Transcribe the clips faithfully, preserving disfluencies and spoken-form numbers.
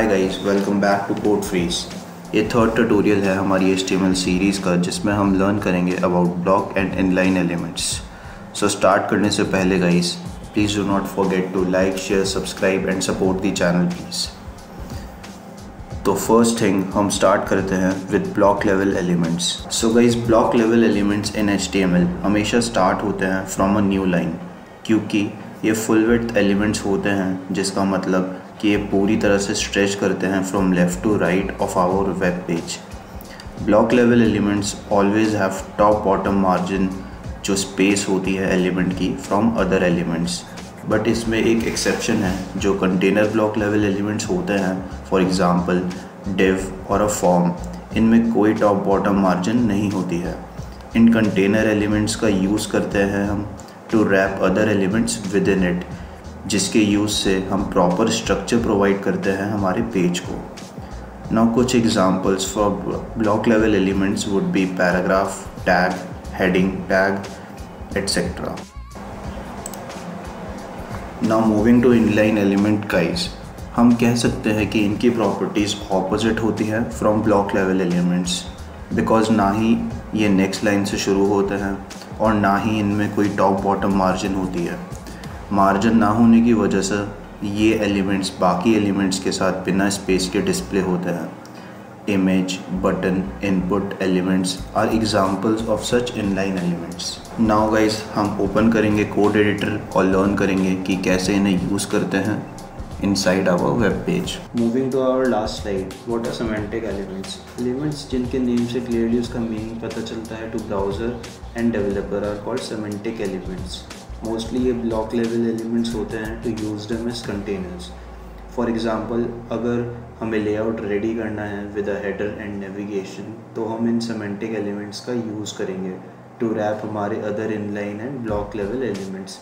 Hi guys, welcome back to code freeze. ये third tutorial है हमारी H T M L series का, जिसमें हम लर्न करेंगे about block and inline elements. So start करने से पहले guys, please do not forget to like, share, subscribe and support the channel please. तो फर्स्ट थिंग हम स्टार्ट करते हैं with block level elements. So guys, block level elements in H T M L हमेशा start होते हैं from a new line, क्योंकि ये full width elements होते हैं, जिसका मतलब कि ये पूरी तरह से स्ट्रेच करते हैं from left to right of our web page. Block level elements always have top bottom margin, जो स्पेस होती है एलिमेंट की, फ्रॉम अदर एलिमेंट्स। बट इसमें एक एक्सेप्शन है जो कंटेनर ब्लॉक लेवल एलिमेंट्स होते हैं, फॉर एग्जांपल डिव और अ फॉर्म। इनमें कोई टॉप बॉटम मार्जिन नहीं होती है। इन कंटेनर एलिमेंट्स का यूज़ करते हैं हम to wrap other elements within it, जिसके यूज़ से हम प्रॉपर स्ट्रक्चर प्रोवाइड करते हैं हमारे पेज को। नाउ कुछ examples for block level elements would be paragraph, tag, heading tag, etcetera. Now moving to inline element guys, हम कह सकते हैं कि इनकी प्रॉपर्टीज़ ऑपोजिट होती है from block level elements, because ना ही ये नेक्स्ट लाइन से शुरू होते हैं और ना ही इनमें कोई टॉप बॉटम मार्जिन होती है। मार्जिन ना होने की वजह से ये एलिमेंट्स बाकी एलिमेंट्स के साथ बिना स्पेस के डिस्प्ले होते हैं। Image, button, input elements are examples of such inline elements. Now guys, हम ओपन करेंगे कोड एडिटर और लर्न करेंगे कि कैसे इन्हें यूज़ करते हैं inside our web page. Moving to our last slide, what are semantic elements. Elements जिनके नेम से क्लियरली उसका मीनिंग पता चलता है to browser and developer are called semantic elements. Mostly ये ब्लॉक लेवल एलिमेंट्स होते हैं to use them as containers. For example, अगर हमें लेआउट रेडी करना है with a header and navigation, तो हम इन सिमेंटिक एलिमेंट्स का यूज़ करेंगे टू रैप हमारे other inline and block level elements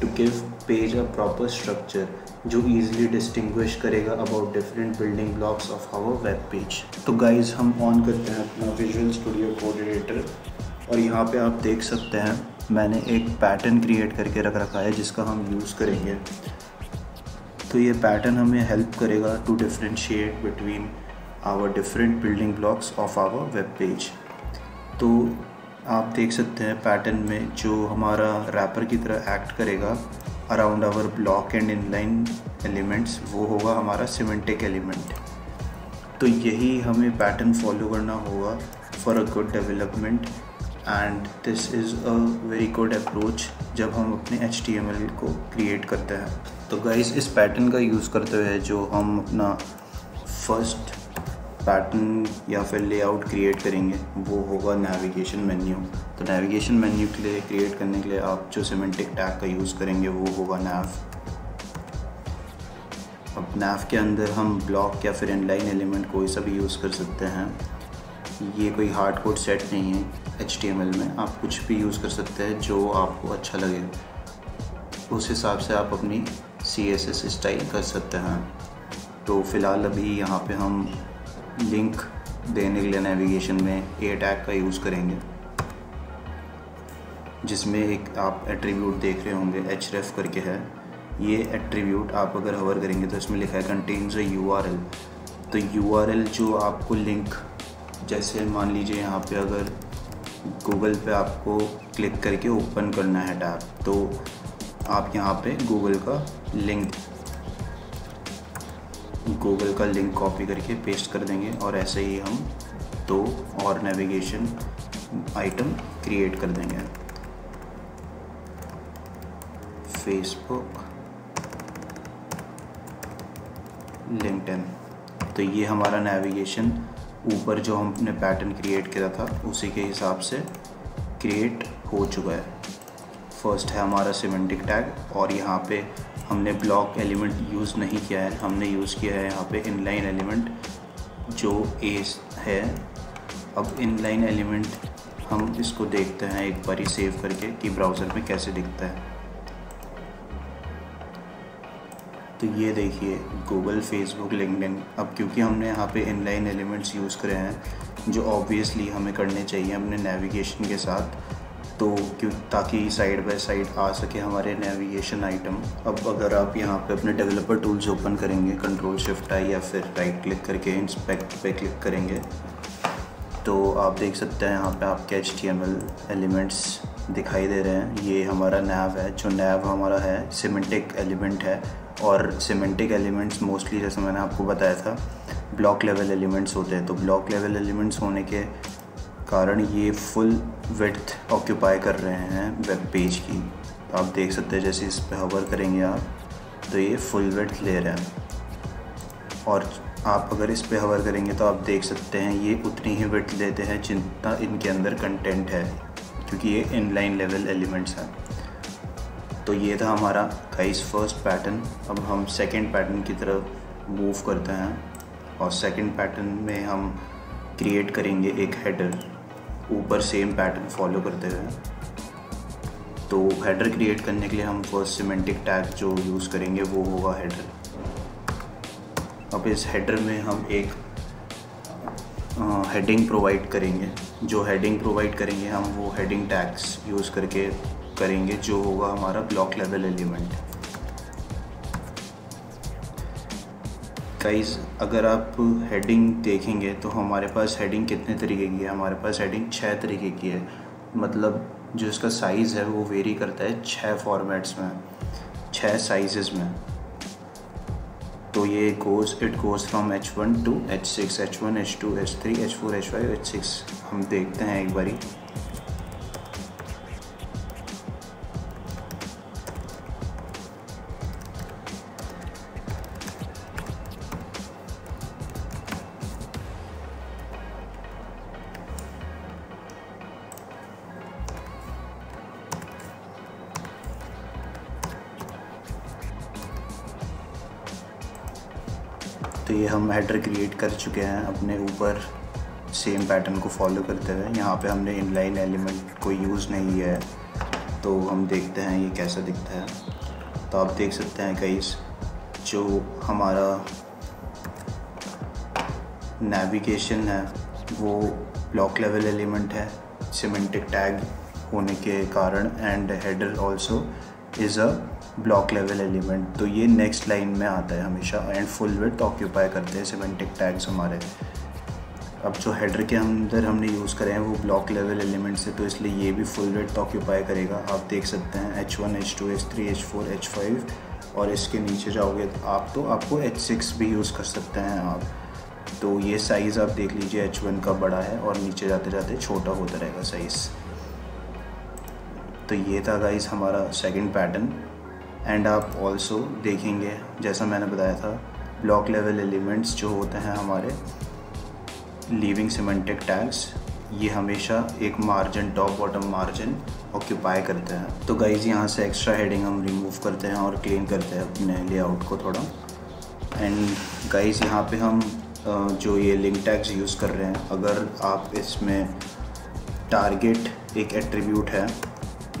to give page a proper structure जो ईजिली डिस्टिंग्विश करेगा about different building blocks of our web page. तो guys, हम ऑन करते हैं अपना विजुअल स्टूडियो कोड एडिटर और यहाँ पे आप देख सकते हैं मैंने एक पैटर्न क्रिएट करके रख रखा है जिसका हम यूज़ करेंगे। तो ये पैटर्न हमें हेल्प करेगा to differentiate between our different building blocks of our web page. तो आप देख सकते हैं पैटर्न में जो हमारा रैपर की तरह एक्ट करेगा around our block and inline elements, वो होगा हमारा सिमेंटिक एलिमेंट। तो यही हमें पैटर्न फॉलो करना होगा for a good development, and this is a very good approach जब हम अपने एच टी एम एल को क्रिएट करते हैं। तो गाइस, इस पैटर्न का यूज़ करते हुए जो हम अपना फर्स्ट पैटर्न या फिर लेआउट क्रिएट करेंगे वो होगा नेविगेशन मेन्यू। तो नेविगेशन मेन्यू के लिए क्रिएट करने के लिए आप जो सिमेंटिक टैग का यूज़ करेंगे वो होगा nav। अब nav के अंदर हम ब्लॉक या फिर इनलाइन एलिमेंट कोई सा भी यूज़ कर सकते हैं, ये कोई हार्ड कोड सेट नहीं है। एच टी एम एल में आप कुछ भी यूज़ कर सकते हैं जो आपको अच्छा लगे, उस हिसाब से आप अपनी सी एस एस स्टाइल कर सकते हैं। तो फ़िलहाल अभी यहाँ पे हम लिंक देने के लिए नेविगेशन में ए टैग का यूज़ करेंगे, जिसमें एक आप एट्रीब्यूट देख रहे होंगे href करके है। ये एट्रीब्यूट आप अगर हवर करेंगे तो इसमें लिखा है contains a U R L. तो यू आर एल जो आपको लिंक, जैसे मान लीजिए यहाँ पे अगर गूगल पे आपको क्लिक करके ओपन करना है टैब, तो आप यहाँ पे गूगल का लिंक गूगल का लिंक कॉपी करके पेस्ट कर देंगे और ऐसे ही हम दो और नेविगेशन आइटम क्रिएट कर देंगे, फेसबुक, लिंक्डइन। तो ये हमारा नेविगेशन ऊपर जो हमने पैटर्न क्रिएट किया था उसी के हिसाब से क्रिएट हो चुका है। फर्स्ट है हमारा सिमेंटिक टैग और यहाँ पे हमने ब्लॉक एलिमेंट यूज़ नहीं किया है, हमने यूज़ किया है यहाँ पे इनलाइन एलिमेंट जो ए है। अब इनलाइन एलिमेंट हम इसको देखते हैं एक बारी सेव करके कि ब्राउज़र में कैसे दिखता है। तो ये देखिए, गूगल, फेसबुक, लिंक्डइन। अब क्योंकि हमने यहाँ पे इनलाइन एलिमेंट्स यूज़ करे हैं जो ऑब्वियसली हमें करने चाहिए अपने नेविगेशन के साथ, तो क्यों, ताकि साइड बाय साइड आ सके हमारे नेविगेशन आइटम। अब अगर आप यहाँ पे अपने डेवलपर टूल्स ओपन करेंगे, कंट्रोल शिफ्ट आई या फिर राइट क्लिक करके इंस्पेक्ट पे क्लिक करेंगे, तो आप देख सकते हैं यहाँ पे आपके H T M L elements दिखाई दे रहे हैं। ये हमारा नैव है, जो नैव हमारा है सिमेंटिक एलिमेंट है, और सिमेंटिक एलिमेंट्स मोस्टली जैसे मैंने आपको बताया था ब्लॉक लेवल एलिमेंट्स होते हैं। तो ब्लॉक लेवल एलिमेंट्स होने के कारण ये फुल विड्थ ऑक्यूपाई कर रहे हैं वेब पेज की। आप देख सकते हैं जैसे इस पर हवर करेंगे आप तो ये फुल विड्थ ले रहे हैं, और आप अगर इस पर हवर करेंगे तो आप देख सकते हैं ये उतनी ही विड्थ लेते हैं जितना इनके अंदर कंटेंट है, क्योंकि ये इनलाइन लेवल एलिमेंट्स हैं। तो ये था हमारा गाइस फर्स्ट पैटर्न। अब हम सेकेंड पैटर्न की तरफ मूव करते हैं, और सेकेंड पैटर्न में हम क्रिएट करेंगे एक हेडर ऊपर सेम पैटर्न फॉलो करते हुए। तो हेडर क्रिएट करने के लिए हम फर्स्ट सिमेंटिक टैग जो यूज़ करेंगे वो होगा हेडर। अब इस हेडर में हम एक हेडिंग प्रोवाइड करेंगे, जो हेडिंग प्रोवाइड करेंगे हम वो हेडिंग टैग्स यूज़ करके करेंगे, जो होगा हमारा ब्लॉक लेवल एलिमेंट। गाइस अगर आप हेडिंग देखेंगे तो हमारे पास हेडिंग कितने तरीके की है? हमारे पास हेडिंग छः तरीके की है, मतलब जो इसका साइज़ है वो वेरी करता है छः फॉर्मेट्स में, छः साइजेस में। तो ये goes it goes from H one to H six, H one H two H three H four H five H six. हम देखते हैं एक बारी, तो ये हम हेडर क्रिएट कर चुके हैं अपने ऊपर सेम पैटर्न को फॉलो करते हुए। यहाँ पे हमने इनलाइन एलिमेंट को यूज़ नहीं किया है, तो हम देखते हैं ये कैसा दिखता है। तो आप देख सकते हैं गाइस जो हमारा नेविगेशन है वो ब्लॉक लेवल एलिमेंट है सिमेंटिक टैग होने के कारण, and header also is a block level element. तो ये नेक्स्ट लाइन में आता है हमेशा, एंड फुल विड्थ ऑक्यूपाई करते हैं सिमेंटिक टैग्स हमारे। अब जो हेडर के अंदर हमने यूज़ करे हैं वो ब्लॉक लेवल एलिमेंट्स है, तो इसलिए ये भी फुल विड्थ ऑक्यूपाई करेगा। आप देख सकते हैं H one H two H three H four H five, और इसके नीचे जाओगे तो आप तो आपको एच सिक्स भी यूज़ कर सकते हैं आप। तो ये साइज़ आप देख लीजिए एच वन का बड़ा है, और नीचे जाते जाते छोटा होता रहेगा साइज़। तो ये था गाइस हमारा सेकेंड पैटर्न। एंड आप ऑल्सो देखेंगे जैसा मैंने बताया था ब्लॉक लेवल एलिमेंट्स जो होते हैं हमारे लीविंग सिमेंटिक टैग्स, ये हमेशा एक margin top bottom margin occupy करते हैं। तो गाइज यहाँ से एक्स्ट्रा हेडिंग हम रिमूव करते हैं और क्लीन करते हैं अपने लेआउट को थोड़ा। एंड गाइज यहाँ पे हम जो ये लिंक टैग्स यूज़ कर रहे हैं, अगर आप इसमें टारगेट एक एट्रीब्यूट है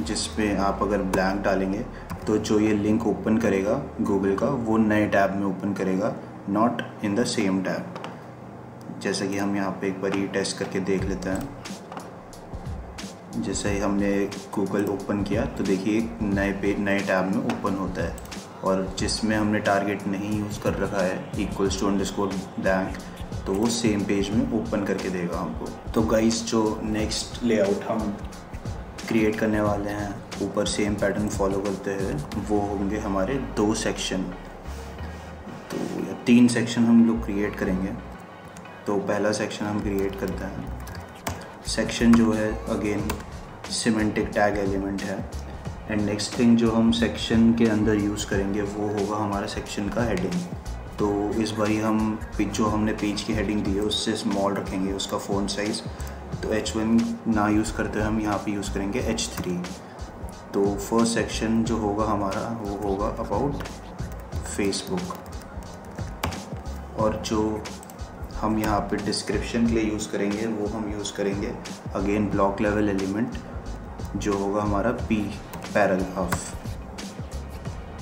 जिसमें आप अगर ब्लैंक डालेंगे तो जो ये लिंक ओपन करेगा गूगल का वो नए टैब में ओपन करेगा, not in the same tab. जैसा कि हम यहाँ पे एक बार ये टेस्ट करके देख लेते हैं। जैसे ही हमने गूगल ओपन किया तो देखिए नए पेज नए टैब में ओपन होता है, और जिसमें हमने टारगेट नहीं यूज़ कर रखा है equals to underscore blank, तो वो सेम पेज में ओपन करके देगा हमको। तो गाइस जो नेक्स्ट लेआउट हम क्रिएट करने वाले हैं ऊपर सेम पैटर्न फॉलो करते हुए, वो होंगे हमारे दो सेक्शन, तो या तीन सेक्शन हम लोग क्रिएट करेंगे। तो पहला सेक्शन हम क्रिएट करते हैं, सेक्शन जो है अगेन सिमेंटिक टैग एलिमेंट है। एंड नेक्स्ट थिंग जो हम सेक्शन के अंदर यूज़ करेंगे वो होगा हमारा सेक्शन का हेडिंग। तो इस बारी हम जो हमने पेज की हेडिंग दी है उससे स्मॉल रखेंगे उसका फ़ॉन्ट साइज़। तो एच वन ना यूज़ करते हुए हम यहाँ पे यूज़ करेंगे एच थ्री। तो फर्स्ट सेक्शन जो होगा हमारा वो होगा अबाउट फेसबुक, और जो हम यहाँ पे डिस्क्रिप्शन के लिए यूज़ करेंगे वो हम यूज़ करेंगे अगेन ब्लॉक लेवल एलिमेंट जो होगा हमारा पी पैराग्राफ।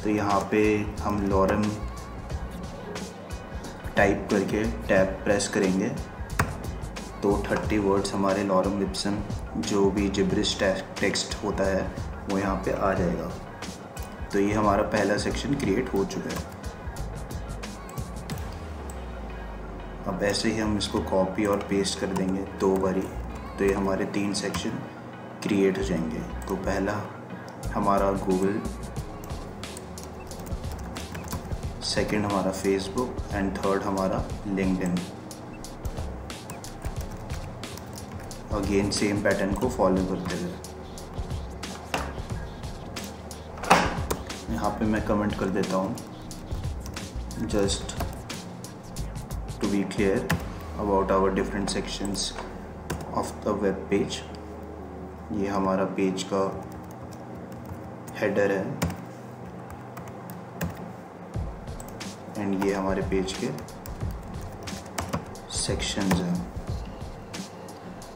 तो यहाँ पे हम लॉरम टाइप करके टैब प्रेस करेंगे तो थर्टी वर्ड्स हमारे लॉरम लिप्सन जो भी जिब्रिश टेक्स्ट होता है वो यहाँ पे आ जाएगा। तो ये हमारा पहला सेक्शन क्रिएट हो चुका है। अब ऐसे ही हम इसको कॉपी और पेस्ट कर देंगे दो बारी, तो ये हमारे तीन सेक्शन क्रिएट हो जाएंगे। तो पहला हमारा गूगल, सेकंड हमारा फेसबुक एंड थर्ड हमारा लिंक्डइन। अगेन सेम पैटर्न को फॉलो करते हुए यहाँ पे मैं कमेंट कर देता हूँ, just to be clear about our different sections of the web page। ये हमारा पेज का header है एंड ये हमारे पेज के sections हैं।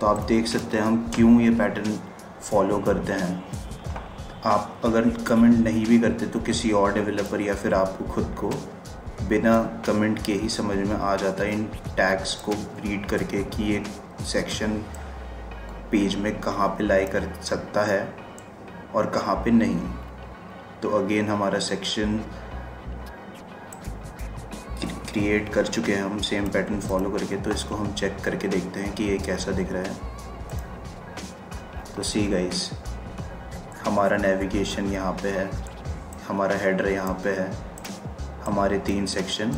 तो आप देख सकते हैं हम क्यों ये पैटर्न फॉलो करते हैं। आप अगर कमेंट नहीं भी करते तो किसी और डेवलपर या फिर आपको खुद को बिना कमेंट के ही समझ में आ जाता है इन टैग्स को रीड करके कि ये सेक्शन पेज में कहाँ पे लाई कर सकता है और कहाँ पे नहीं। तो अगेन हमारा सेक्शन क्रिएट कर चुके हैं हम सेम पैटर्न फॉलो करके। तो इसको हम चेक करके देखते हैं कि ये कैसा दिख रहा है। तो सी गाइस, हमारा नेविगेशन यहाँ पे है, हमारा हेडर यहाँ पे है, हमारे तीन सेक्शन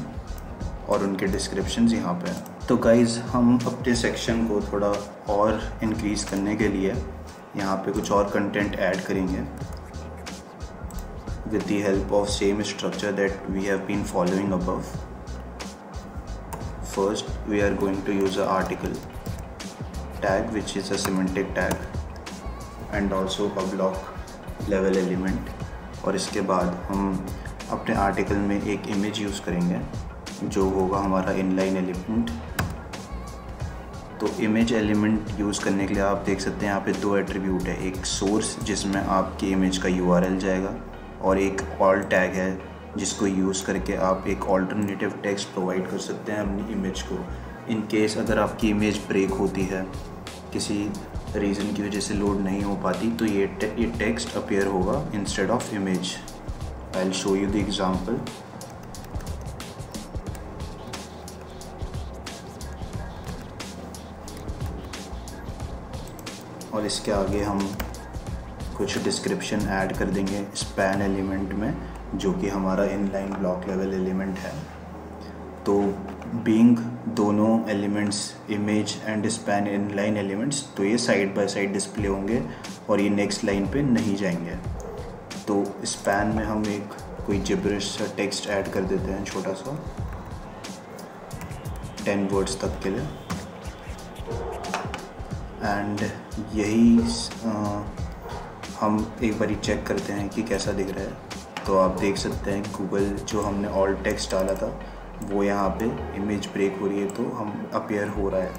और उनके डिस्क्रिप्शंस यहाँ पे हैं। तो गाइज़, हम अपने सेक्शन को थोड़ा और इंक्रीज़ करने के लिए यहाँ पे कुछ और कंटेंट ऐड करेंगे with the help of same structure that we have been following above. First we are going to use a article tag which is a semantic tag and also a block level element. और इसके बाद हम अपने article में एक image use करेंगे जो होगा हमारा इनलाइन एलिमेंट। तो इमेज एलिमेंट यूज़ करने के लिए आप देख सकते हैं यहाँ पे दो एट्रीब्यूट है, एक सोर्स जिसमें आपकी इमेज का यूआरएल जाएगा और एक ऑल टैग है जिसको यूज़ करके आप एक ऑल्टरनेटिव टेक्स्ट प्रोवाइड कर सकते हैं अपनी इमेज को। इन केस अगर आपकी इमेज ब्रेक होती है, किसी रीज़न की वजह से लोड नहीं हो पाती, तो ये टे, ये टेक्स्ट अपीयर होगा instead of image. I'll show you the example. और इसके आगे हम कुछ डिस्क्रिप्शन ऐड कर देंगे स्पैन एलिमेंट में जो कि हमारा इनलाइन ब्लॉक लेवल एलिमेंट है। तो बीइंग दोनों elements image and span inline elements, तो ये साइड बाय साइड डिस्प्ले होंगे और ये नेक्स्ट लाइन पे नहीं जाएंगे। तो स्पैन में हम एक कोई जिब्रिश सा टेक्स्ट ऐड कर देते हैं छोटा सा, टेन वर्ड्स तक के लिए, एंड यही आ, हम एक बारी चेक करते हैं कि कैसा दिख रहा है। तो आप देख सकते हैं गूगल जो हमने ऑल टेक्स्ट डाला था वो यहाँ पे इमेज ब्रेक हो रही है तो हम अपीयर हो रहा है,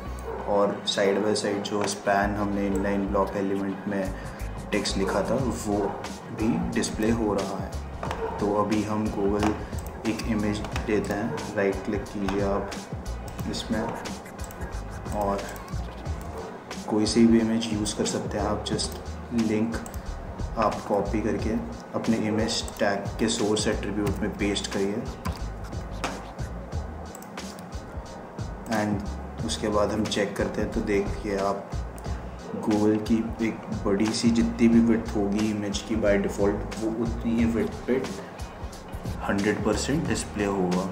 और साइड बाय साइड जो स्पैन हमने इनलाइन ब्लॉक एलिमेंट में टेक्स्ट लिखा था वो भी डिस्प्ले हो रहा है। तो अभी हम गूगल एक इमेज देते हैं, राइट क्लिक कीजिए आप इसमें और कोई सी भी इमेज यूज़ कर सकते हैं आप। जस्ट लिंक आप कॉपी करके अपने इमेज टैग के सोर्स एट्रीब्यूट में पेस्ट करिए एंड उसके बाद हम चेक करते हैं। तो देखिए आप, गूगल की एक बड़ी सी जितनी भी विड्थ होगी इमेज की बाय डिफ़ॉल्ट वो उतनी ही विड्थ पे हंड्रेड परसेंट डिस्प्ले होगा।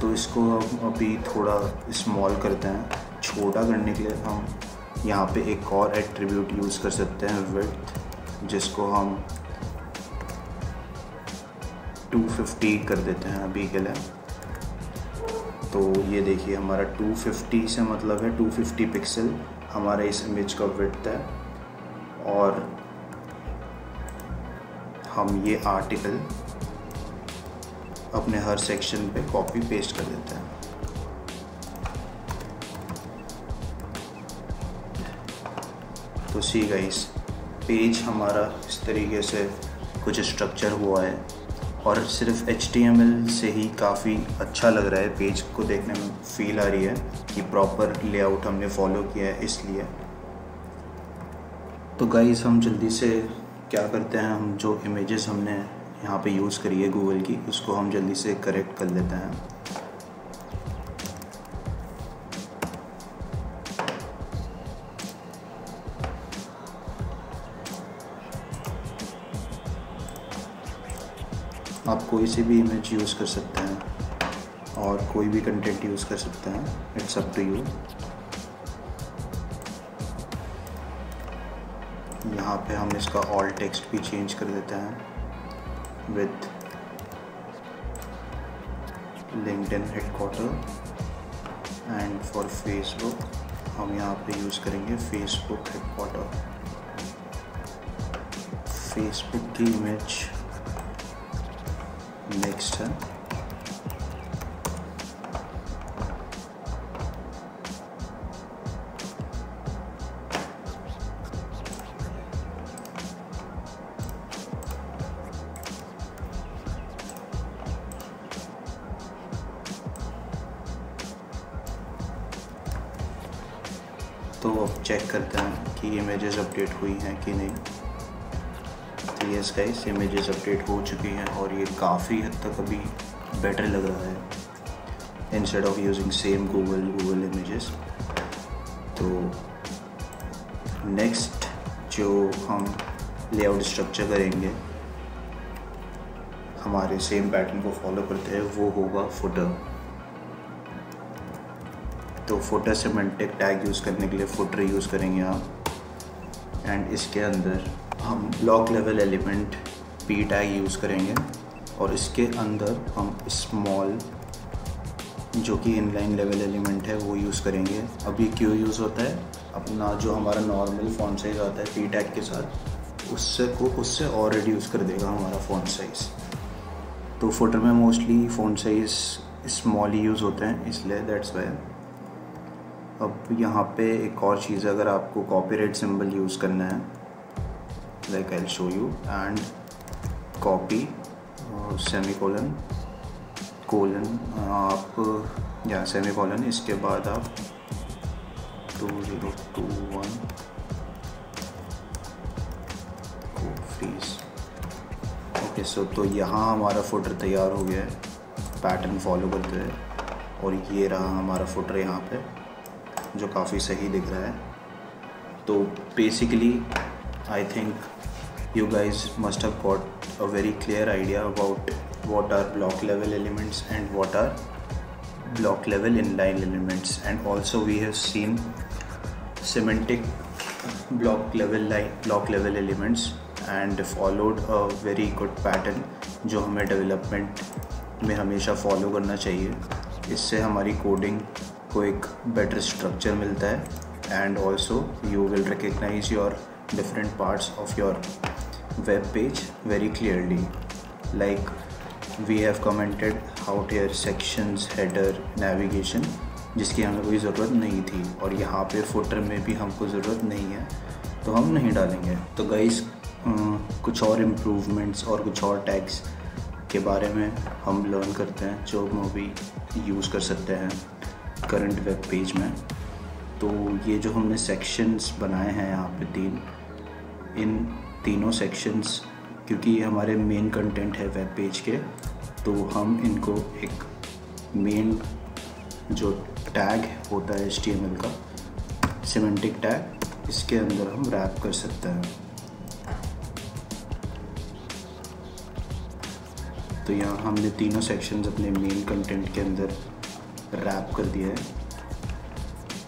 तो इसको हम अभी थोड़ा स्मॉल करते हैं। छोटा करने के लिए हम यहाँ पे एक और एट्रीब्यूट यूज़ कर सकते हैं विड्थ, जिसको हम टू फिफ्टी कर देते हैं अभी के लिए। तो ये देखिए हमारा टू फिफ्टी से मतलब है टू फिफ्टी पिक्सल हमारा इस इमेज का विड्थ है। और हम ये आर्टिकल अपने हर सेक्शन पे कॉपी पेस्ट कर देते हैं। तो सी गाइस, पेज हमारा इस तरीके से कुछ स्ट्रक्चर हुआ है और सिर्फ एच टी एम एल से ही काफ़ी अच्छा लग रहा है, पेज को देखने में फील आ रही है कि प्रॉपर लेआउट हमने फॉलो किया है इसलिए। तो गाइस हम जल्दी से क्या करते हैं, हम जो इमेजेस हमने यहाँ पे यूज़ करी है गूगल की उसको हम जल्दी से करेक्ट कर लेते हैं। आप कोई सी भी इमेज यूज़ कर सकते हैं और कोई भी कंटेंट यूज़ कर सकते हैं, इट्स अप टू यू। यहाँ पे हम इसका ऑल टेक्स्ट भी चेंज कर देते हैं with LinkedIn headquarter and for Facebook हम यहाँ पे यूज़ करेंगे फेसबुक हेडक्वार्टर। फेसबुक की इमेज नेक्स्ट है, तो अब चेक करते हैं कि इमेजेस अपडेट हुई हैं कि नहीं। यस गाइस, इमेजेस अपडेट हो चुकी हैं और ये काफ़ी हद तक अभी बेटर लग रहा है instead of using same Google Google images. तो नेक्स्ट जो हम लेआउट स्ट्रक्चर करेंगे हमारे सेम पैटर्न को फॉलो करते हैं वो होगा फुटर। तो फुटर सेमेंटिक टैग यूज़ करने के लिए फुटर यूज़ करेंगे आप एंड इसके अंदर हम block level element P tag use करेंगे और इसके अंदर हम स्मॉल जो कि इनलाइन लेवल एलिमेंट है वो यूज़ करेंगे। अभी क्यों यूज़ होता है, अपना जो हमारा नॉर्मल फॉन्ट साइज़ आता है पी टैग के साथ उससे को उससे और रिड्यूस कर देगा हमारा फॉन्ट साइज़। तो फुटर में मोस्टली फॉन्ट साइज़ स्मॉल ही यूज़ होते हैं इसलिए दैट्स वाई। अब यहाँ पे एक और चीज़, अगर आपको कॉपीराइट सिंबल यूज़ करना है like I'll show you and copy uh, semicolon colon uh, आप या semicolon इसके बाद आप टू ज़ीरो टू वन को freeze। ओके सो तो यहाँ हमारा फुटर तैयार हो गया है पैटर्न फॉलो करते हुए और ये रहा हमारा फुटर यहाँ पे जो काफ़ी सही दिख रहा है। तो basically I think you guys must have got a very clear idea about what are block level elements and what are block level inline elements, and also we have seen semantic block level line block level elements and followed a very good pattern जो हमें development में हमेशा follow करना चाहिए। इससे हमारी coding को एक better structure मिलता है and also you will recognize your different parts of your web page very clearly, like we have commented how their sections, header, navigation जिसकी हमें कोई ज़रूरत नहीं थी और यहाँ पे footer में भी हमको ज़रूरत नहीं है तो हम नहीं डालेंगे। तो guys कुछ और improvements और कुछ और tags के बारे में हम learn करते हैं जो हम भी use कर सकते हैं current web page में। तो ये जो हमने सेक्शंस बनाए हैं यहाँ पे तीन, इन तीनों सेक्शंस क्योंकि ये हमारे मेन कंटेंट है वेब पेज के तो हम इनको एक मेन जो टैग होता है एच टी एम एल का सिमेंटिक टैग इसके अंदर हम रैप कर सकते हैं। तो यहाँ हमने तीनों सेक्शंस अपने मेन कंटेंट के अंदर रैप कर दिया है।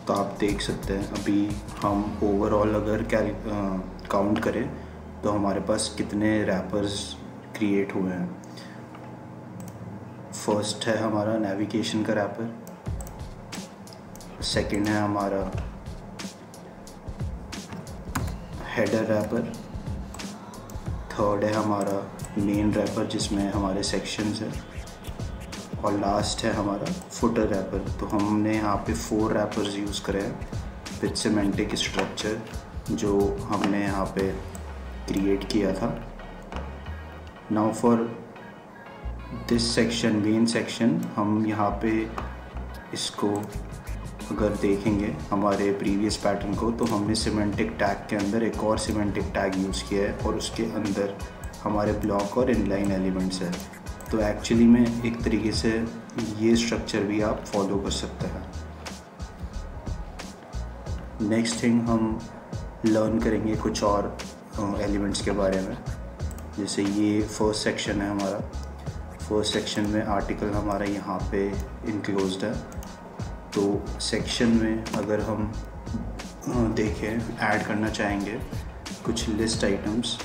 तो आप देख सकते हैं अभी हम ओवरऑल अगर काउंट करें तो हमारे पास कितने रैपर्स क्रिएट हुए हैं। फर्स्ट है हमारा नेविगेशन का रैपर, सेकंड है हमारा हेडर रैपर, थर्ड है हमारा मेन रैपर जिसमें हमारे सेक्शंस हैं और लास्ट है हमारा फुटर रैपर। तो हमने यहाँ पे फोर रैपर्स यूज़ करे हैं विद सिमेंटिक स्ट्रक्चर जो हमने यहाँ पे क्रिएट किया था। Now for this section main section हम यहाँ पे इसको अगर देखेंगे हमारे प्रीवियस पैटर्न को, तो हमने सिमेंटिक टैग के अंदर एक और सिमेंटिक टैग यूज़ किया है और उसके अंदर हमारे ब्लॉक और इनलाइन एलिमेंट्स है। तो एक्चुअली में एक तरीके से ये स्ट्रक्चर भी आप फॉलो कर सकते हैं। नेक्स्ट थिंग हम लर्न करेंगे कुछ और एलिमेंट्स के बारे में। जैसे ये फर्स्ट सेक्शन है हमारा, फर्स्ट सेक्शन में आर्टिकल हमारा यहाँ पे इनक्लोज्ड है। तो सेक्शन में अगर हम देखें ऐड करना चाहेंगे कुछ लिस्ट आइटम्स,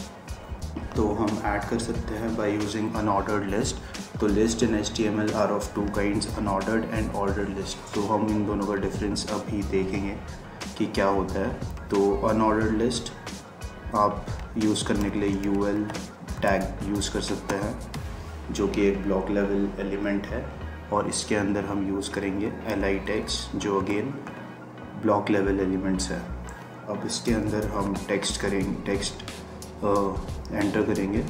तो हम ऐड कर सकते हैं बाय यूजिंग अनऑर्डर्ड लिस्ट। तो list in H T M L are of two kinds, unordered and ordered list. तो हम इन दोनों का डिफरेंस अभी देखेंगे कि क्या होता है। तो अनऑर्डर्ड लिस्ट आप यूज़ करने के लिए यूएल टैग यूज़ कर सकते हैं, जो कि एक ब्लॉक लेवल एलिमेंट है, और इसके अंदर हम यूज़ करेंगे एलआई टैग्स, जो अगेन ब्लॉक लेवल एलिमेंट्स है। अब इसके अंदर हम टेक्स्ट करेंगे, टेक्स्ट एंटर uh, करेंगे।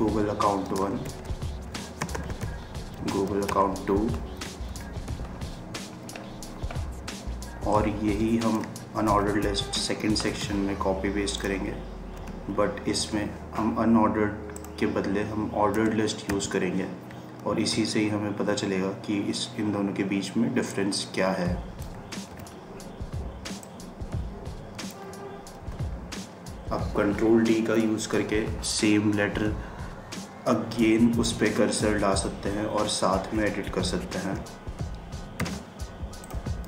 Google account one, Google account two, और यही हम अनऑर्डर्ड लिस्ट सेकेंड सेक्शन में कॉपी पेस्ट करेंगे। बट इसमें हम अनऑर्डर्ड के बदले हम ऑर्डर्ड लिस्ट यूज़ करेंगे, और इसी से ही हमें पता चलेगा कि इस इन दोनों के बीच में डिफरेंस क्या है। आप कंट्रोल डी का यूज़ करके सेम लेटर अगेन उस पर कर्सर ला सकते हैं और साथ में एडिट कर सकते हैं।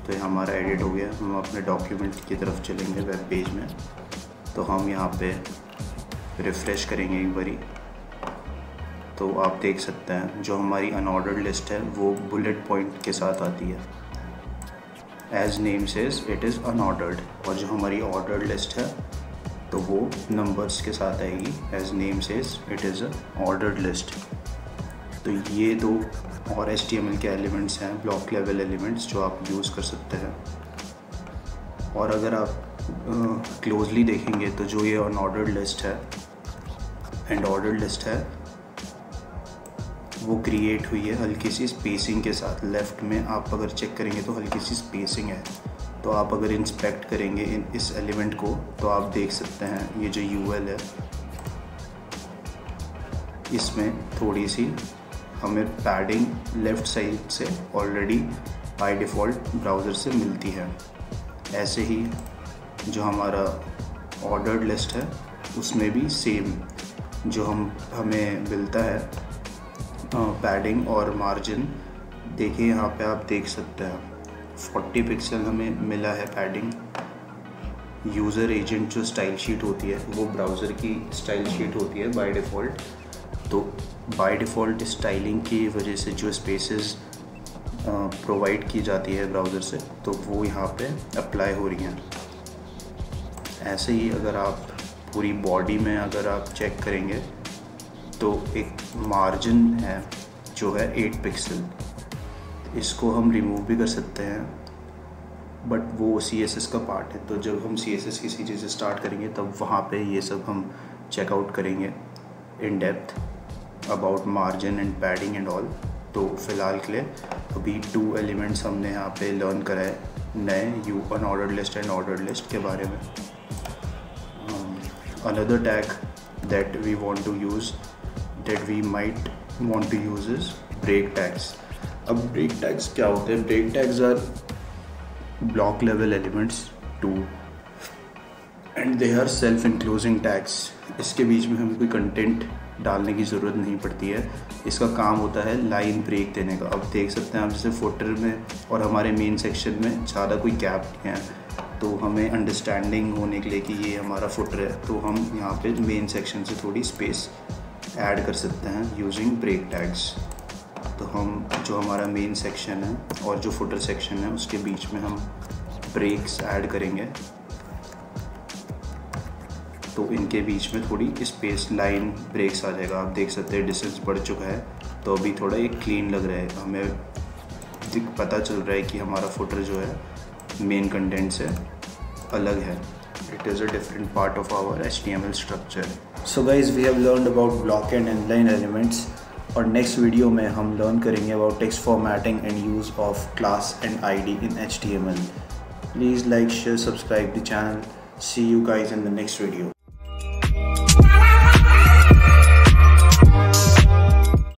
तो ये हमारा एडिट हो गया। हम अपने डॉक्यूमेंट की तरफ चलेंगे वेब पेज में। तो हम यहाँ पे रिफ़्रेश करेंगे एक बारी, तो आप देख सकते हैं जो हमारी अनऑर्डर्ड लिस्ट है वो बुलेट पॉइंट के साथ आती है। As name says it is unordered, और जो हमारी ऑर्डर्ड लिस्ट है तो वो नंबर्स के साथ आएगी। As name says it is ordered list. तो ये दो और एच टी एम एल के एलिमेंट्स हैं, ब्लॉक लेवल एलिमेंट्स, जो आप यूज़ कर सकते हैं। और अगर आप क्लोजली uh, देखेंगे तो जो ये अनऑर्डर्ड लिस्ट है एंड ऑर्डर्ड लिस्ट है वो क्रिएट हुई है हल्की सी स्पेसिंग के साथ। लेफ़्ट में आप अगर चेक करेंगे तो हल्की सी स्पेसिंग है। तो आप अगर इंस्पेक्ट करेंगे इन इस एलिमेंट को तो आप देख सकते हैं ये जो यूएल है इसमें थोड़ी सी हमें पैडिंग लेफ़्ट साइड से ऑलरेडी बाय डिफ़ॉल्ट ब्राउज़र से मिलती है। ऐसे ही जो हमारा ऑर्डर्ड लिस्ट है उसमें भी सेम जो हम हमें मिलता है पैडिंग और मार्जिन। देखिए यहाँ पे आप देख सकते हैं चालीस पिक्सल हमें मिला है पैडिंग। यूज़र एजेंट जो स्टाइल शीट होती है वो ब्राउज़र की स्टाइल शीट होती है बाय डिफ़ॉल्ट। तो बाय डिफ़ॉल्ट स्टाइलिंग की वजह से जो स्पेसेस प्रोवाइड की जाती है ब्राउज़र से तो वो यहाँ पे अप्लाई हो रही हैं। ऐसे ही अगर आप पूरी बॉडी में अगर आप चेक करेंगे तो एक मार्जिन है जो है एट पिक्सल। इसको हम रिमूव भी कर सकते हैं बट वो सी एस एस का पार्ट है। तो जब हम सी एस एस किसी चीज़ से स्टार्ट करेंगे तब वहाँ पे ये सब हम चेकआउट करेंगे in depth about margin and padding and all. तो फ़िलहाल के लिए अभी टू एलिमेंट्स हमने यहाँ पे लर्न कराए नए, you unordered list and ordered list के बारे में। Another tag that we want to use that we might want to use is break tags. अब break tags क्या होते हैं? break tags are block level elements too and they are self enclosing tags. इसके बीच में हमें कोई content डालने की ज़रूरत नहीं पड़ती है। इसका काम होता है लाइन ब्रेक देने का। अब देख सकते हैं आप जैसे फोटर में और हमारे मेन सेक्शन में ज़्यादा कोई गैप नहीं है, तो हमें अंडरस्टैंडिंग होने के लिए कि ये हमारा फोटर है तो हम यहाँ पे मेन सेक्शन से थोड़ी स्पेस ऐड कर सकते हैं यूजिंग ब्रेक टैग्स। तो हम जो हमारा मेन सेक्शन है और जो फुटर सेक्शन है उसके बीच में हम ब्रेक्स ऐड करेंगे तो इनके बीच में थोड़ी स्पेस लाइन ब्रेक्स आ जाएगा। आप देख सकते हैं डिस्टेंस बढ़ चुका है तो अभी थोड़ा ये क्लीन लग रहा है। हमें पता चल रहा है कि हमारा फुटर जो है मेन कंटेंट से अलग है. It is a different part of our H T M L structure. So guys, we have learned about block and inline elements. और next video में हम learn करेंगे about text formatting and use of class and I D in H T M L. Please like, share, subscribe the channel. See you guys in the next video.